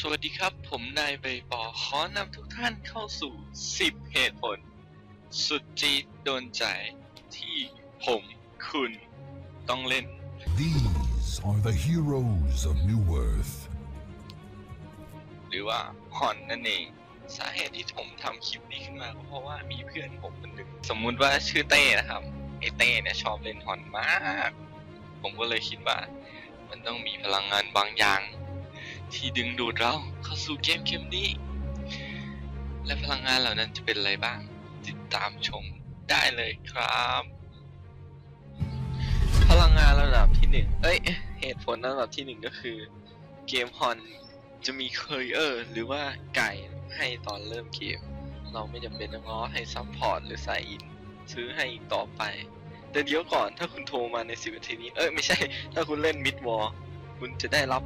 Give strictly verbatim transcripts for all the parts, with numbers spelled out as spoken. สวัสดีครับผมนายใบปอขอนำทุกท่านเข้าสู่สิบเหตุผลสุดจี๊ดโดนใจที่ผมคุณต้องเล่น These are the heroes of Newerth หรือว่าฮอนนั่นเองสาเหตุที่ผมทำคลิปนี้ขึ้นมาก็เพราะว่ามีเพื่อนผมคนหนึ่งสมมุติว่าชื่อเต้นะครับไอเต้เนี่ยชอบเล่นฮอนมากผมก็เลยคิดว่ามันต้องมีพลังงานบางอย่างที่ดึงดูดเราเข้าสู่เกมเกมนี้และพลังงานเหล่านั้นจะเป็นอะไรบ้างติดตามชมได้เลยครับพลังงานระดับที่หนึ่งเอ้ยเหตุผลระดับที่หนึ่งก็คือเกมฮอนจะมีเคอร์เออร์หรือว่าไก่ให้ตอนเริ่มเกมเราไม่จำเป็นต้องง้อให้ซัพพอร์ตหรือสายอินซื้อให้อีกต่อไปแต่เดี๋ยวก่อนถ้าคุณโทรมาในสิบนาทีนี้เอ้ยไม่ใช่ถ้าคุณเล่นมิดวอร์คุณจะได้รับ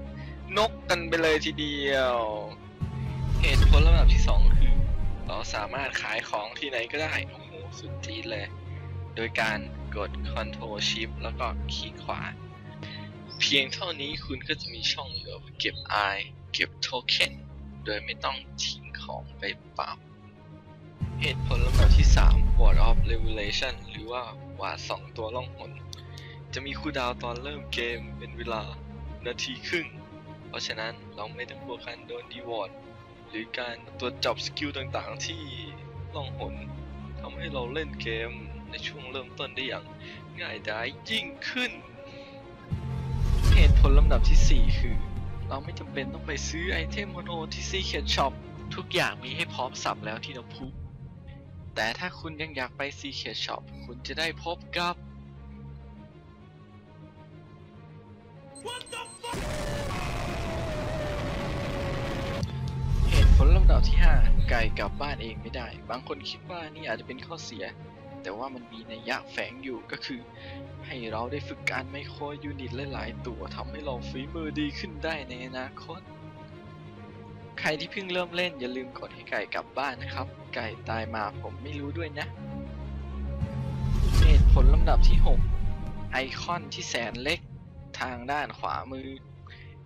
นกกันไปเลยทีเดียวเหตุผลระดับที่สองคือเราสามารถขายของที่ไหนก็ได้โอ้โหสุดจี๊ดเลยโดยการกด Ctrl Shift แล้วก็คลิกขวาเพียงเท่านี้คุณก็จะมีช่องเหลือเก็บไอเก็บโทเค็นโดยไม่ต้องทิ้งของไปเปล่าเหตุผลลำดับที่ สาม Ward of Revelation หรือว่าหวาดสองตัวล่องหนจะมีคูลดาวน์ตอนเริ่มเกมเป็นเวลานาทีครึ่งเพราะฉะนั้นเราไม่ต้องกลัวการโดนดีวอร์ดหรือการตรวจจับสกิลต่างๆที่ล่องหนทำให้เราเล่นเกมในช่วงเริ่มต้นได้อย่างง่ายดายยิ่งขึ้นเหตุผลลำดับที่สี่คือเราไม่จำเป็นต้องไปซื้อไอเทมโมโนที่ Secret Shop ทุกอย่างมีให้พร้อมสับแล้วที่เราพูดแต่ถ้าคุณยังอยากไป Secret Shop คุณจะได้พบกับเหตุผลลำดับที่ห้าไก่กลับบ้านเองไม่ได้บางคนคิดว่านี่อาจจะเป็นข้อเสียแต่ว่ามันมีนัยยะแฝงอยู่ก็คือให้เราได้ฝึกการไมโครยูนิตหลายๆตัวทำให้เราฝีมือดีขึ้นได้ในอนาคตใครที่เพิ่งเริ่มเล่นอย่าลืมกดให้ไก่กลับบ้านนะครับไก่ตายมาผมไม่รู้ด้วยนะเหตุผลลำดับที่หกไอคอนที่แสนเล็กทางด้านขวามือ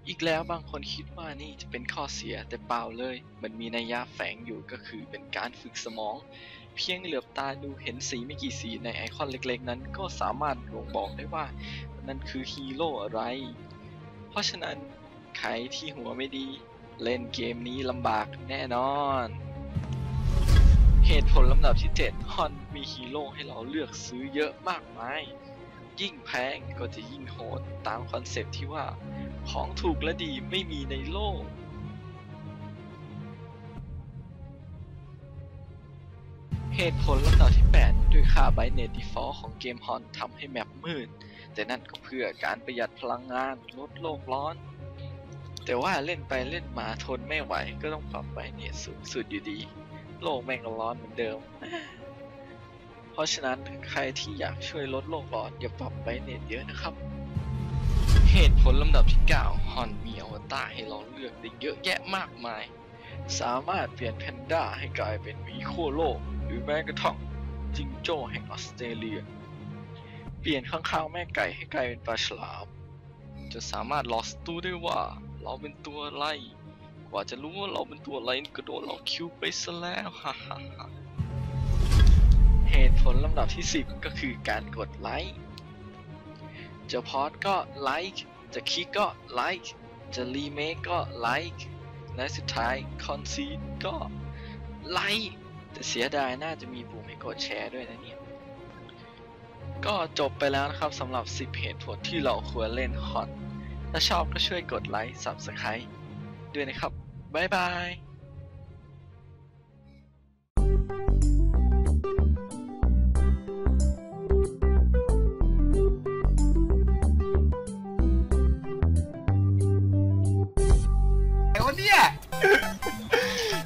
อีกแล้วบางคนคิดว่านี่จะเป็นข้อเสียแต่เปล่าเลยมันมีนัยยะแฝงอยู่ก็คือเป็นการฝึกสมองเพียงเหลือบตาดูเห็นสีไม่กี่สีในไอคอนเล็กๆนั้นก็สามารถบ่งบอกได้ว่านั่นคือฮีโร่อะไรเพราะฉะนั้นใครที่หัวไม่ดีเล่นเกมนี้ลำบากแน่นอนเหตุผลลำดับที่เจ็ดฮอนมีฮีโร่ให้เราเลือกซื้อเยอะมากมายยิ่งแพงก็จะยิ่งโหดตามคอนเซปต์ที่ว่าของถูกและดีไม่มีในโลกเหตุผลลำดับที่แปดด้วยค่าไบเนตดีฟอลต์ของเกมฮอนทำให้แมปมืดแต่นั่นก็เพื่อการประหยัดพลังงานลดโลกร้อนแต่ว่าเล่นไปเล่นมาทนไม่ไหวก็ต้องปรับไบเนตสูงสุดอยู่ดีโลกแม่งร้อนเหมือนเดิมเพราะฉะนั้นใครที่อยากช่วยลดโลกร้อนอย่าปรับไบเนตเยอะนะครับเหตุผลลำดับที่เก้าฮอนมีอวตารให้เราเลือกได้เยอะแยะมากมายสามารถเปลี่ยนแพนด้าให้กลายเป็นหมีขั้วโลกหรือแม้กระทั่งจิงโจ้แห่งออสเตรเลียเปลี่ยนข้างคาวแม่ไก่ให้กลายเป็นปลาฉลามจะสามารถหลอกศัตรูได้ว่าเราเป็นตัวอะไรกว่าจะรู้ว่าเราเป็นตัวอะไรกระโดดเราคิวไปซะแล้วฮ่าฮ่าฮ่าเหตุผลลำดับที่สิบก็คือการกดไลค์จะพอดก็ไลค์จะคลิกก็ไลค์จะรีเมคก็ไลค์และสุดท้ายคอนซีดก็ไลค์แต่เสียดายน่าจะมีปุ่มให้กดแชร์ด้วยนะเนี่ยก็จบไปแล้วนะครับสำหรับสิบเหตุผลที่เราควรเล่นฮอตถ้าชอบก็ช่วยกดไลค์ Subscribe ด้วยนะครับบ๊ายบายไอ้คนเนี่ย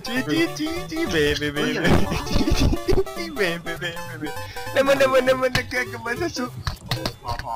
จีจีจีจีเบเบเบเบจีจีเบเบเบเบเบเดมันเดมันเดมันเดเกิดกันมาซะสุดพอพอ